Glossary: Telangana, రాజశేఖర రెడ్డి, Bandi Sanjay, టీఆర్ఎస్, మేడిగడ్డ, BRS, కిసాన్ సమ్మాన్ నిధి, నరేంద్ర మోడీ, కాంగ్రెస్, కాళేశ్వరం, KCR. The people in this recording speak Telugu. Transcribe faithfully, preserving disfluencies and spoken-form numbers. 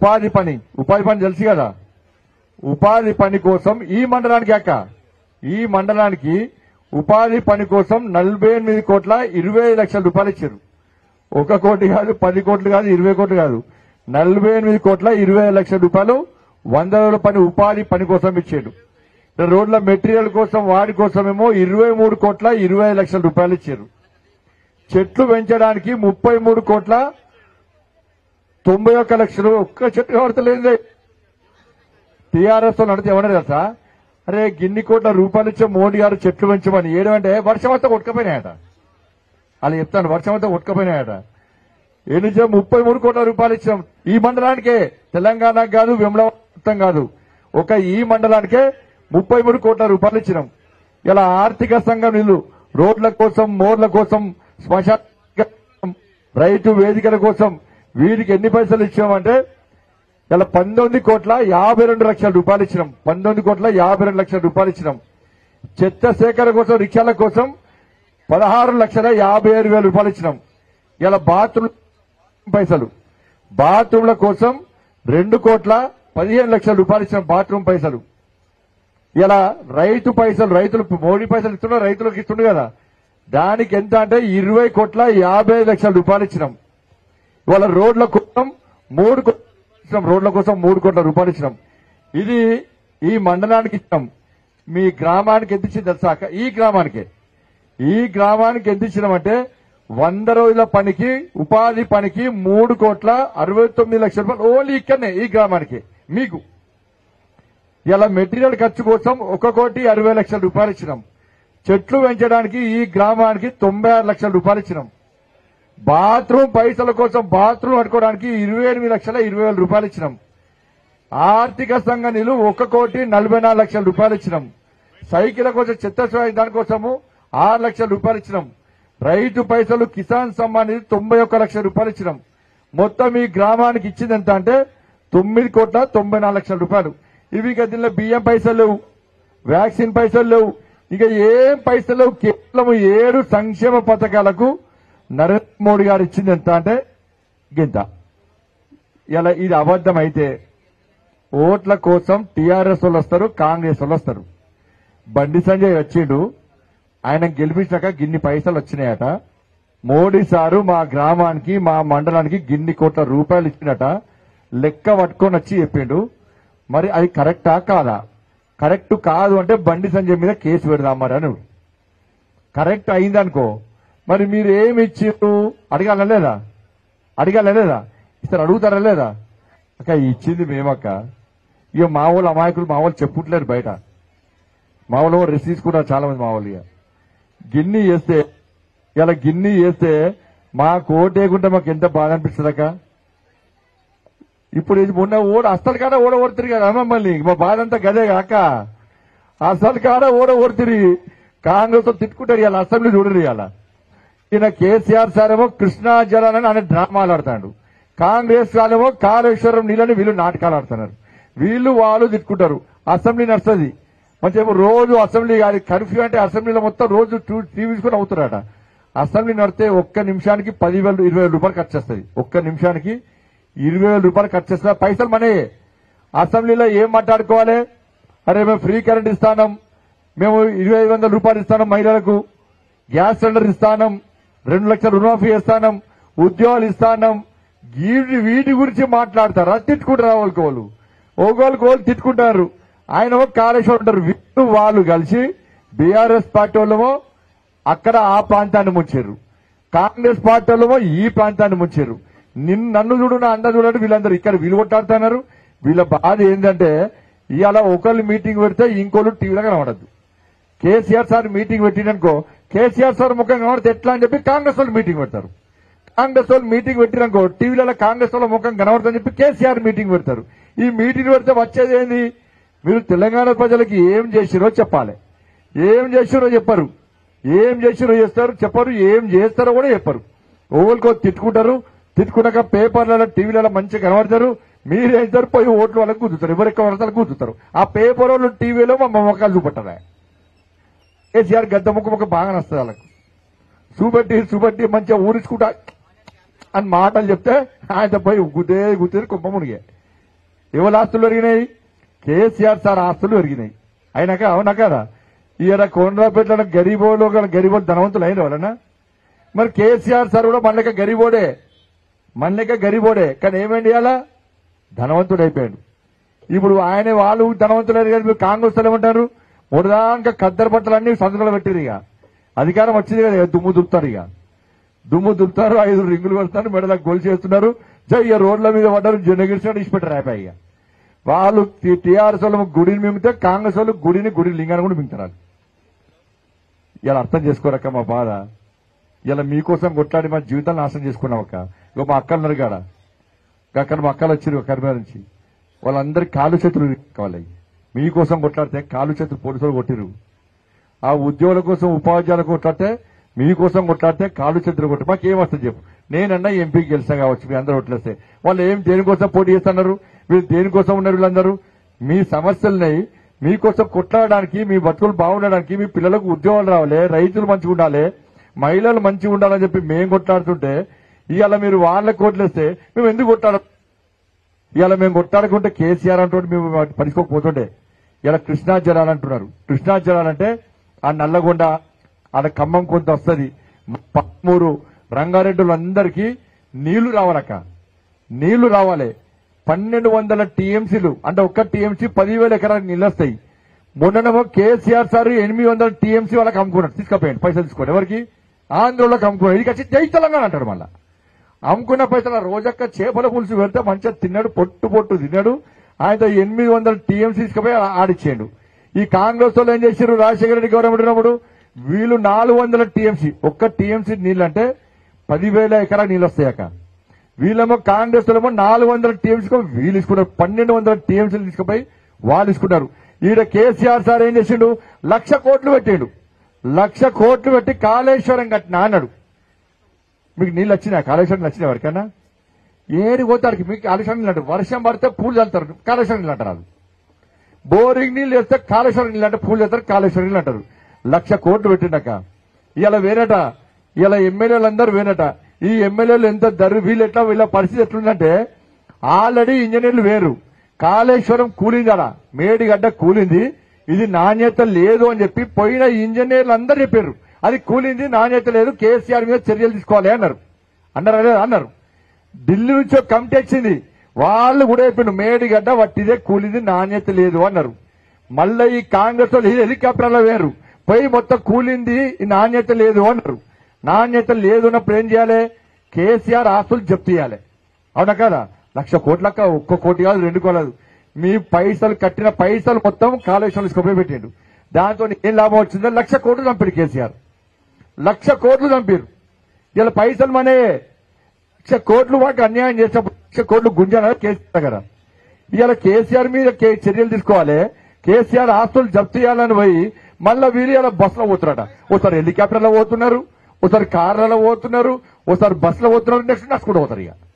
ఉపాధి పని, ఉపాధి పని తెలుసు కదా, ఉపాధి పని కోసం ఈ మండలానికి అక్క ఈ మండలానికి ఉపాధి పని కోసం నలభై ఎనిమిది కోట్ల ఇరవై లక్షల రూపాయలు ఇచ్చారు. ఒక కోటి కాదు, పది కోట్లు కాదు, ఇరవై కోట్లు కాదు, నలభై ఎనిమిది కోట్ల ఇరవై లక్షల రూపాయలు వంద రోజుల పని ఉపాధి పని కోసం ఇచ్చారు. రోడ్ల మెటీరియల్ కోసం వాడి కోసమేమో ఇరవై మూడు కోట్ల ఇరవై లక్షల రూపాయలు ఇచ్చారు. చెట్లు పెంచడానికి ముప్పై మూడు కోట్ల తొంభై ఒక్క లక్షలు. ఒక్క చెట్టు కవర్తలేదు. టీఆర్ఎస్ తో నడితే ఎవరైనా తెలుసా, అరే గిన్ని కోట్ల రూపాయలు ఇచ్చే మోడీ గారు చెట్లు పెంచమని. ఏడమంటే వర్షం అంతా కొట్టుకపోయినాయట, అలా చెప్తాను, వర్షం అంతా కొట్టుకపోయినాయట. ఏనుంచే ముప్పై మూడు కోట్ల రూపాయలు ఇచ్చాం ఈ మండలానికే, తెలంగాణకు కాదు, విమలం కాదు, ఒక ఈ మండలానికే ముప్పై మూడు కోట్ల రూపాయలు ఇచ్చినాం. ఇలా ఆర్థిక సంఘం నిధులు రోడ్ల కోసం, మోర్ల కోసం, శ్మశాన రైతు వేదికల కోసం వీరికి ఎన్ని పైసలు ఇచ్చామంటే ఇలా పంతొమ్మిది కోట్ల యాభై రెండు లక్షల రూపాయలు ఇచ్చినాం. పంతొమ్మిది కోట్ల యాభై రెండు లక్షల రూపాయలు ఇచ్చినాం. చెత్త సేకరణ కోసం, రిక్షాల కోసం పదహారు లక్షల యాభై ఏడు వేల రూపాయలు ఇచ్చినాం. ఇలా బాత్రూమ్ పైసలు, బాత్రూంల కోసం రెండు కోట్ల పదిహేను లక్షల రూపాయలు ఇచ్చినాం బాత్రూమ్ పైసలు. ఇలా రైతు పైసలు, రైతులు మోడీ పైసలు ఇస్తున్నారు, రైతులకు ఇస్తుండ్రు కదా, దానికి ఎంత అంటే ఇరవై కోట్ల యాభై లక్షల రూపాయలు ఇచ్చినాం. ఇవాళ రోడ్ల కోసం మూడు కోట్ల రోడ్ల కోసం మూడు కోట్ల రూపాయలు ఇచ్చినాం. ఇది ఈ మండలానికి ఇచ్చినాం. మీ గ్రామానికి ఎంత ఇచ్చింది తెలుసాక, ఈ గ్రామానికే ఈ గ్రామానికి ఎంత ఇచ్చినామంటే వంద రోజుల పనికి ఉపాధి పనికి మూడు కోట్ల అరవై తొమ్మిది లక్షల రూపాయలు ఓన్లీ ఇక్కడనే ఈ గ్రామానికి. మీకు ఇలా మెటీరియల్ ఖర్చు కోసం ఒక కోటి అరవై లక్షల రూపాయలు ఇచ్చినాం. చెట్లు పెంచడానికి ఈ గ్రామానికి తొంభై ఆరు లక్షల రూపాయలు ఇచ్చినాం. బాత్రూమ్ పైసల కోసం బాత్రూమ్ కట్టుకోవడానికి ఇరవై ఎనిమిది లక్షల ఇరవై వేల రూపాయలు ఇచ్చినాం. ఆర్థిక సంఘ నిధులు ఒక కోటి నలభై నాలుగు లక్షల రూపాయలు ఇచ్చినాం. సైకిల్ కోసం, చెత్త దానికోసము ఆరు లక్షల రూపాయలు ఇచ్చినాం. రైతు పైసలు, కిసాన్ సమ్మాన్ నిధి తొంభై ఒక్క లక్షల రూపాయలు ఇచ్చినాం. మొత్తం ఈ గ్రామానికి ఇచ్చింది ఎంత అంటే తొమ్మిది కోట్ల తొంభై నాలుగు లక్షల రూపాయలు. ఇవి ఇక దీనిలో బియ్యం పైసలు లేవు, వ్యాక్సిన్ పైసలు లేవు, ఇక ఏం పైసలు లేవు. కేవలం ఏడు సంక్షేమ పథకాలకు నరేంద్ర మోడీ గారు ఇచ్చింది ఎంత అంటే గింత. ఇలా ఇది అబద్దం అయితే ఓట్ల కోసం టీఆర్ఎస్ వాళ్ళు వస్తారు, కాంగ్రెస్ వాళ్ళు వస్తారు. బండి సంజయ్ వచ్చిండు, ఆయన గెలిపించాక గిన్ని పైసలు వచ్చినాయట, మోడీ సారు మా గ్రామానికి మా మండలానికి గిన్ని కోట్ల రూపాయలు ఇచ్చినట లెక్క పట్టుకొని వచ్చి చెప్పిండు. మరి అది కరెక్టా కాదా? కరెక్ట్ కాదు అంటే బండి సంజయ్ మీద కేసు పెడదాం. మరి అని కరెక్ట్ అయిందనుకో, మరి మీరు ఏమి ఇచ్చిండ్రు అడగాల లేదా? అడగాల లేదా? ఇస్తారు, అడుగుతారా లేదా? అక్క ఇచ్చింది మేమక్క. ఇక మా వాళ్ళు అమాయకులు, మా వాళ్ళు చెప్పుట్లేరు బయట, మా వాళ్ళు రెస్ట్ తీసుకుంటారు చాలా మంది మా వాళ్ళు. ఇక గిన్ని చేస్తే ఇలా గిన్ని చేస్తే మా కోటేయకుంటే మాకు ఎంత బాధ అనిపిస్తుందక్క. ఇప్పుడు ఇది మొన్న ఓడ అసలు కాడ ఓడ ఓడతారు కదా మమ్మల్ని, మా బాధ అంతా గదే కాక అసలు కాడ ఓడ ఓడతారు. కాంగ్రెస్ తో తిట్టుకుంటారు. ఇలా అసెంబ్లీ చూడరు. ఇలా ఈయన కేసీఆర్ సార్ ఏమో కృష్ణా జలాలని ఆయన డ్రామాలు ఆడుతాడు, కాంగ్రెస్ వాళ్ళేమో కాళేశ్వరం నీళ్ళని వీళ్ళు నాటకాలు ఆడుతున్నారు. వీళ్ళు వాళ్ళు తిట్టుకుంటారు. అసెంబ్లీ నడుస్తుంది మంచిగా, రోజు అసెంబ్లీ కాదు కర్ఫ్యూ అంటే అసెంబ్లీలో మొత్తం రోజు టీవీ కూడా అవుతారట. అసెంబ్లీ నడితే ఒక్క నిమిషానికి పదివేల ఇరవై వేల రూపాయలు ఖర్చు వస్తుంది. ఒక్క నిమిషానికి ఇరవై వేల రూపాయలు ఖర్చు చేస్తా పైసలు మనే. అసెంబ్లీలో ఏం మాట్లాడుకోవాలి? అరే మేము ఫ్రీ కరెంట్ ఇస్తాను, మేము ఇరవై ఐదు వందల రూపాయలు ఇస్తాను మహిళలకు, గ్యాస్ సిలిండర్ ఇస్తాను, రెండు లక్షల రుణమాఫీ ఇస్తాను, ఉద్యోగాలు ఇస్తాను. వీటి గురించి మాట్లాడతారా? తిట్టుకుంటారు వాళ్ళకోళ్ళు, ఒకళ్ళకోళ్ళు తిట్టుకుంటారు. ఆయన కాళేశ్వరం ఉంటారు. వీళ్ళు వాళ్ళు కలిసి బీఆర్ఎస్ పార్టీ వాళ్ళేమో అక్కడ ఆ ప్రాంతాన్ని ముంచారు, కాంగ్రెస్ పార్టీ వాళ్ళేమో ఈ ప్రాంతాన్ని ముంచారు. నిన్ను నన్ను చూడు, నా అందరు చూడండి, వీళ్ళందరూ ఇక్కడ వీళ్ళు కొట్టాడుతున్నారు. వీళ్ళ బాధ ఏంటంటే ఇవాళ ఒకళ్ళు మీటింగ్ పెడితే ఇంకోళ్ళు టీవీలో కనబడద్దు. కేసీఆర్ సార్ మీటింగ్ పెట్టిననుకో కేసీఆర్ సార్ ముఖం కనబడితే ఎట్లా అని చెప్పి కాంగ్రెస్ వాళ్ళు మీటింగ్ పెడతారు. కాంగ్రెస్ వాళ్ళు మీటింగ్ పెట్టిననుకో టీవీలలో కాంగ్రెస్ వాళ్ళ ముఖం కనబడదని చెప్పి కేసీఆర్ మీటింగ్ పెడతారు. ఈ మీటింగ్ పెడితే వచ్చేది ఏంది? మీరు తెలంగాణ ప్రజలకి ఏం చేసిరో చెప్పాలి. ఏం చేసిరో చెప్పరు, ఏం చేసిరో చేస్తారు చెప్పరు, ఏం చేస్తారో కూడా చెప్పరు. ఓళ్ళకో తిట్టుకుంటారు. తిట్టుకున్నాక పేపర్లలో టీవీలలో మంచిగా కనబడతారు. మీరేస్తారు పోయి ఓట్లు వాళ్ళకి కూర్చుతారు, ఎవరెక్క వాళ్ళకి కూర్చుతారు. ఆ పేపర్ వాళ్ళు టీవీలో మా మొక్కలు చూపెట్టాలి. కేసీఆర్ గద్ద ముక్క ముక్క బాగా నస్తుంది వాళ్ళకు. చూపెట్టి చూపెట్టి మంచిగా ఊరించుకుంటా అని మాటలు చెప్తే ఆయన పోయి గుద్దే గుర్తుంది, కుప్ప మునిగే. ఎవరి ఆస్తులు పెరిగినాయి? కేసీఆర్ సార్ ఆస్తులు పెరిగినాయి. అయినాక అవునా కదా? ఈయన కొండ్రాపేట గరీబోళ్ళు గరీబోళ్ళు ధనవంతులు అయిన వాళ్ళనా? మరి కేసీఆర్ సార్ కూడా మనక గరీబోడే, మనక గరీబోడే, కానీ ఏమైంది అలా ధనవంతుడు అయిపోయాడు. ఇప్పుడు ఆయన వాళ్ళు ధనవంతులయ్యారు కదా, మీరు కాంగ్రెస్ వాళ్ళు ఏమంటారు? మొదదాక ఖద్దరు బట్టలన్నీ సందులో పెట్టారు. ఇక అధికారం వచ్చింది కదా, దుమ్ము దులుపుతారు, ఇక దుమ్ము దులుపుతారు, ఐదు రింగులు పెడతారు, మెడలకు గోల్ చేస్తున్నారు, ఇక రోడ్ల మీద పడ్డారు, జనగిరిసినట్టు ఇచ్చిపెట్టారు. అయిపోయి ఇక వాళ్ళు టీఆర్ఎస్ వాళ్ళు గుడిని మింగితే కాంగ్రెస్ వాళ్ళు గుడిని గుడి లింగాన్ని కూడా మింగుతున్నారు. ఇలా అర్థం చేసుకోరక్క మా బాధ. ఇలా మీకోసం కొట్లాడి మా జీవితాన్ని నాశనం చేసుకున్నాం అక్క. ఇక మా అక్కలు ఉన్నారు కాడ, అక్కడ మా అక్కలు వచ్చారు కర్మ నుంచి, వాళ్ళందరి కాలు చేతులు కావాలి. మీకోసం కొట్లాడితే కాలు చేతులు పోలీసులు కొట్టిరు, ఆ ఉద్యోగుల కోసం ఉపాధ్యాయులు కొట్లాడితే మీకోసం కొట్లాడితే కాలు చేతులు కొట్టి మాకు ఏమొస్తుంది చెప్పు. నేనన్నా ఎంపీకి గెలిచిన కావచ్చు, మీరు అందరూ ఓట్లేస్తే వాళ్ళు ఏం దేనికోసం పోటీ చేస్తున్నారు, వీళ్ళు దేనికోసం ఉన్నారు, వీళ్ళందరూ మీ సమస్యలని మీకోసం కొట్లాడడానికి, మీ బతుకులు బాగుండడానికి, మీ పిల్లలకు ఉద్యోగాలు రావాలి, రైతులు మంచిగా ఉండాలి, మహిళలు మంచిగా ఉండాలని చెప్పి మేము కొట్లాడుతుంటే ఇవాళ మీరు వాళ్ళకి ఓట్లేస్తే మేము ఎందుకు కొట్లాడ? ఇవాళ మేము కొట్లాడుకుంటే కేసీఆర్ అంటూ మేము పనిచుకోకపోతుంటే ఇలా కృష్ణా జలాలు అంటున్నారు. కృష్ణా జలాలంటే ఆ నల్లగొండ, ఆ ఖమ్మం కొంత వస్తుంది, పక్కమూరు, రంగారెడ్డిలందరికీ నీళ్లు రావాలక్క, నీళ్లు రావాలి. పన్నెండు వందల టీఎంసీలు అంటే ఒక్క టీఎంసీ పదివేల ఎకరాలకు నీళ్ళు వస్తాయి. మొన్ననేమో కేసీఆర్ సార్ ఎనిమిది వందల టీఎంసీ వాళ్ళకి అమ్ముకున్నారు, తీసుకుపోయాడు పైసలు తీసుకోండి. ఎవరికి? ఆంధ్రలోకి అమ్ముకున్నాడు. ఇది వచ్చి జై తెలంగాణ అంటాడు. మళ్ళా అమ్ముకున్న పైసలు రోజక్క చేపల పులుసు పెడితే మంచిగా తిన్నాడు, పొట్టు పొట్టు తిన్నాడు. ఆయనతో ఎనిమిది వందల టీఎంసీ తీసుకుపోయి ఆడిచ్చాడు. ఈ కాంగ్రెస్ వాళ్ళు ఏం చేశారు? రాజశేఖర రెడ్డి గవర్నమెంట్ ఉన్నప్పుడు వీళ్ళు నాలుగు వందల టీఎంసీ, ఒక్క టీఎంసీ నీళ్ళంటే పదివేల ఎకరా నీళ్ళు వస్తాయక. వీళ్ళేమో కాంగ్రెస్ వాళ్ళేమో నాలుగు వందల టీఎంసీకి వీళ్ళు తీసుకున్నారు, పన్నెండు వందల టీఎంసీలు తీసుకుపోయి వాళ్ళు తీసుకున్నారు. ఈడ కేసీఆర్ సార్ ఏం చేసిండు? లక్ష కోట్లు పెట్టాడు, లక్ష కోట్లు పెట్టి కాళేశ్వరం కట్టినా అన్నాడు. మీకు నీళ్ళు వచ్చినా కాళేశ్వరం వచ్చినా ఎవరికైనా? ఏడు కోతాడికి మీకు కాళేశ్వరం నీళ్ళు అంటారు. వర్షం పడితే పూలు చల్లుతారు, కాళేశ్వరం నీళ్ళు అంటారు. బోరింగ్ నీళ్ళు వేస్తే కాళేశ్వరం నీళ్ళు అంటే పూలు చల్లుతారు, కాళేశ్వరం నీళ్ళు అంటారు. లక్ష కోట్లు పెట్టిండక. ఇలా వేరట, ఇలా ఎమ్మెల్యేలందరూ వేరట. ఈ ఎమ్మెల్యేలు ఎంత దరు, వీళ్ళు ఎట్లా, వీళ్ళ పరిస్థితి ఎట్లుందంటే ఆల్రెడీ ఇంజనీర్లు వేరు. కాళేశ్వరం కూలింది, అలా మేడిగడ్డ కూలింది, ఇది నాణ్యత లేదు అని చెప్పి పోయిన ఇంజనీర్లు అందరూ చెప్పారు. అది కూలింది, నాణ్యత లేదు, కేసీఆర్ మీద చర్యలు తీసుకోవాలి అన్నారు. అన్నారు లేదా? అన్నారు. ఢిల్లీ నుంచి ఒక కమిటీ వచ్చింది, వాళ్ళు కూడా చెప్పిండు మేడిగడ్డ వట్టిదే, కూలింది, నాణ్యత లేదు అన్నారు. మళ్ళీ ఈ కాంగ్రెస్ వాళ్ళు హెలికాప్టర్లో వేరు, పోయి మొత్తం కూలింది, నాణ్యత లేదు అన్నారు. నాణ్యత లేదు అన్నప్పుడు ఏం చేయాలి? కేసీఆర్ ఆస్తులు జప్తు చేయాలి. అవునా కదా? లక్ష కోట్లక్క, ఒక్క కోటి కాదు, రెండు కోలేదు, మీ పైసలు కట్టిన పైసలు మొత్తం కాళేశ్వరం స్కూపే పెట్టిండు. దాంతో ఏం లాభం వచ్చిందో? లక్ష కోట్లు చంపాడు కేసీఆర్, లక్ష కోట్లు చంపారు. ఇలా పైసలు మనే లక్ష కోట్లు వాటికి అన్యాయం చేసినప్పుడు లక్ష కోట్లు గుంజాన కేసీఆర్ కదా. ఇలా కేసీఆర్ మీద చర్యలు తీసుకోవాలి, కేసీఆర్ ఆస్తులు జప్తు చేయాలని పోయి మళ్ళీ వీళ్ళు ఇలా బస్సులో పోతున్నారట. ఒకసారి హెలికాప్టర్లో పోతున్నారు, ఒకసారి కార్లలో పోతున్నారు, ఒకసారి బస్సులో పోతున్నారు, నెక్స్ట్ నడుచుకుంటూ పోతారు. ఇక